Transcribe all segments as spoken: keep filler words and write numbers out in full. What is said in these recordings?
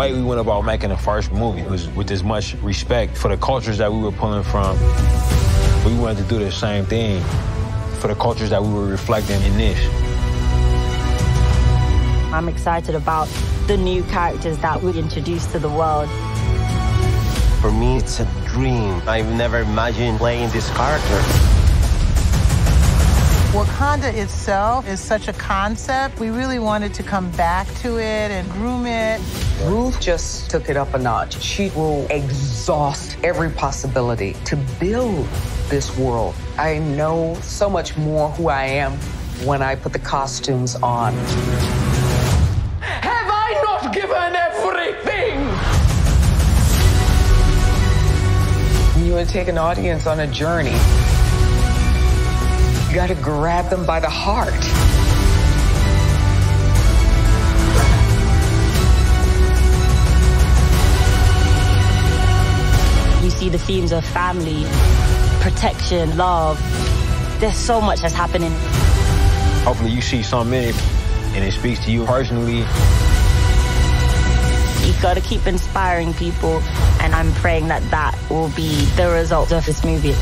way we went about making the first movie was with as much respect for the cultures that we were pulling from. We wanted to do the same thing for the cultures that we were reflecting in this. I'm excited about the new characters that we introduced to the world. For me, it's a dream. I've never imagined playing this character. Wakanda itself is such a concept. We really wanted to come back to it and groom it. Ruth just took it up a notch. She will exhaust every possibility to build this world. I know so much more who I am when I put the costumes on. Have I not given everything? You would take an audience on a journey. You gotta grab them by the heart. You see the themes of family, protection, love. There's so much that's happening. Hopefully you see something in it and it speaks to you personally. You gotta keep inspiring people, and I'm praying that that will be the result of this movie.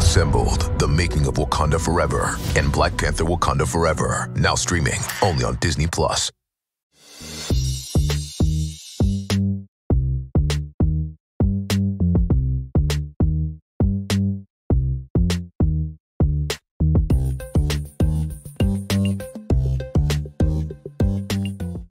Assembled, the making of Wakanda Forever, and Black Panther: Wakanda Forever, now streaming only on Disney Plus.